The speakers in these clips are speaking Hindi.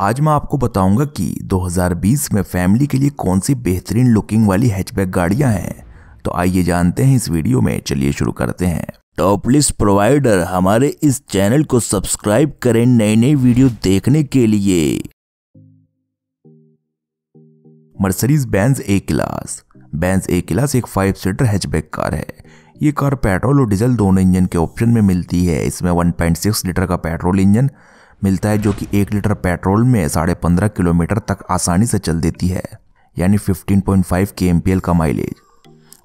आज मैं आपको बताऊंगा कि 2020 में फैमिली के लिए कौन सी बेहतरीन लुकिंग वाली हैचबैक गाड़ियां हैं। तो आइए जानते हैं इस वीडियो में, चलिए शुरू करते हैं। टॉप लिस्ट प्रोवाइडर हमारे इस चैनल को सब्सक्राइब करें नई नई वीडियो देखने के लिए। Mercedes Benz A class. Benz A class एक 5 सीटर हैचबैक कार है। ये कार पेट्रोल और डीजल दोनों इंजन के ऑप्शन में मिलती है। इसमें 1.6 लीटर का पेट्रोल इंजन मिलता है जो कि 1 लीटर पेट्रोल में 15.5 किलोमीटर तक आसानी से चल देती है, यानी 15.5 kmpl का माइलेज।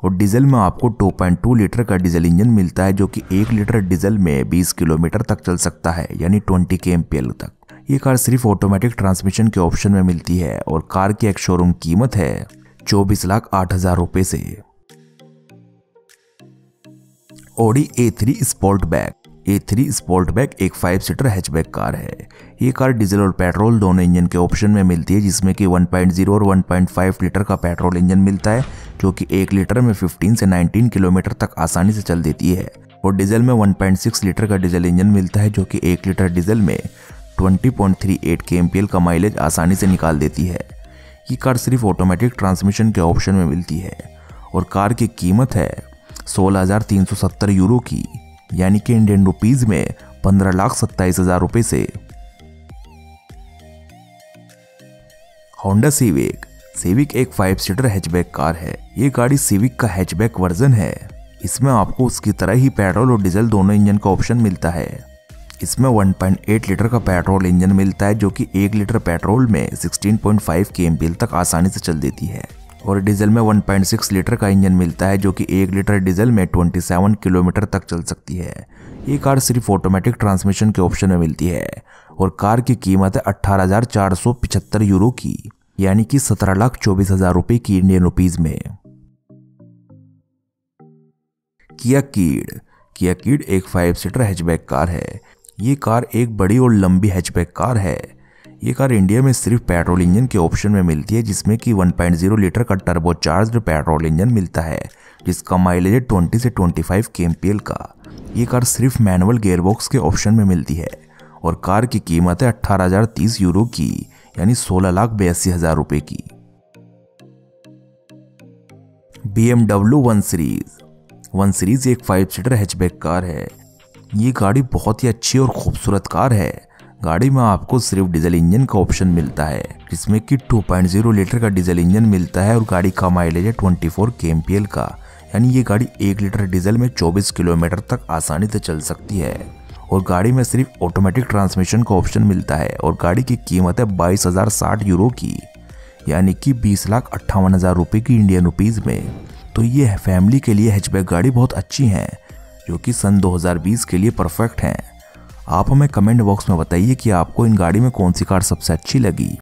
और डीजल में आपको 2.2 लीटर का डीजल इंजन मिलता है जो कि 1 लीटर डीजल में 20 किलोमीटर तक चल सकता है, यानी 20 kmpl तक। ये कार सिर्फ ऑटोमेटिक ट्रांसमिशन के ऑप्शन में मिलती है और कार की एक शोरूम कीमत है 24,08,000 रुपये से। Audi A3 Sportback. A3 Sportback एक 5 सीटर हैचबैक कार है। ये कार डीजल और पेट्रोल दोनों इंजन के ऑप्शन में मिलती है, जिसमें कि 1.0 और 1.5 लीटर का पेट्रोल इंजन मिलता है जो कि 1 लीटर में 15 से 19 किलोमीटर तक आसानी से चल देती है। और डीजल में 1.6 लीटर का डीजल इंजन मिलता है जो कि 1 लीटर डीजल में 20.38 kmpl का माइलेज आसानी से निकाल देती है। ये कार सिर्फ ऑटोमेटिक ट्रांसमिशन के ऑप्शन में मिलती है और कार की कीमत है 16,370 यूरो की, यानी कि इंडियन रुपीज में 15,27,000 रुपये से। Honda Civic. सिविक एक 5 सीटर हैचबैक कार है। ये गाड़ी सिविक का हैचबैक वर्जन है। इसमें आपको उसकी तरह ही पेट्रोल और डीजल दोनों इंजन का ऑप्शन मिलता है। इसमें 1.8 लीटर का पेट्रोल इंजन मिलता है जो कि 1 लीटर पेट्रोल में 16.5 kmpl तक आसानी से चल देती है। और डीजल में 1.6 लीटर का इंजन मिलता है जो कि 1 लीटर डीजल में 27 किलोमीटर तक चल सकती है। ये कार सिर्फ ऑटोमेटिक ट्रांसमिशन के ऑप्शन में मिलती है और कार की कीमत है 18,475 यूरो की, यानी कि 17,24,000 रुपये की इंडियन रुपीज में। किया कीड। किया कीड एक 5 सीटर हैचबैक कार है। ये कार एक बड़ी और लंबी हैचबैक कार है। ये कार इंडिया में सिर्फ पेट्रोल इंजन के ऑप्शन में मिलती है, जिसमें कि 1.0 लीटर का टर्बोचार्ज्ड पेट्रोल इंजन मिलता है जिसका माइलेज है 20 से 25 kmpl का। ये कार सिर्फ मैनुअल गेयरबॉक्स के ऑप्शन में मिलती है और कार की कीमत है 18,030 यूरो की, यानी 16,82,000 रुपये की। BMW 1 series. 1 सीरीज एक 5 सीटर हैचबैक कार है। ये गाड़ी बहुत ही अच्छी और खूबसूरत कार है। गाड़ी में आपको सिर्फ डीजल इंजन का ऑप्शन मिलता है, जिसमें कि 2.0 लीटर का डीजल इंजन मिलता है और गाड़ी का माइलेज है 24 kmpl का, यानी ये गाड़ी 1 लीटर डीजल में 24 किलोमीटर तक आसानी से चल सकती है। और गाड़ी में सिर्फ ऑटोमेटिक ट्रांसमिशन का ऑप्शन मिलता है और गाड़ी की कीमत है 22,060 यूरो की, यानी कि 20,58,000 रुपये की इंडियन रुपीज़ में। तो ये फैमिली के लिए हैचबैक गाड़ी बहुत अच्छी हैं जो कि सन 2020 के लिए परफेक्ट हैं। आप हमें कमेंट बॉक्स में बताइए कि आपको इन गाड़ी में कौन सी कार सबसे अच्छी लगी।